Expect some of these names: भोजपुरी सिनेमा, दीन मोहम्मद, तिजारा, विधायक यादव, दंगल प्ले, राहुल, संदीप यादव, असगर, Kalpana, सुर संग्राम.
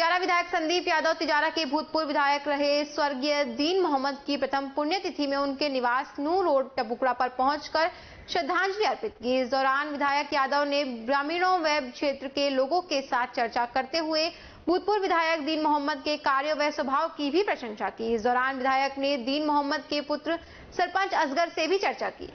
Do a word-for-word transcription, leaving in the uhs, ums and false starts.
तिजारा विधायक संदीप यादव, तिजारा के भूतपूर्व विधायक रहे स्वर्गीय दीन मोहम्मद की प्रथम पुण्यतिथि में उनके निवास नू रोड टपुकड़ा पर पहुंचकर श्रद्धांजलि अर्पित की। इस दौरान विधायक यादव ने ग्रामीणों व क्षेत्र के लोगों के साथ चर्चा करते हुए भूतपूर्व विधायक दीन मोहम्मद के कार्य व स्वभाव की भी प्रशंसा की। इस दौरान विधायक ने दीन मोहम्मद के पुत्र सरपंच असगर से भी चर्चा की।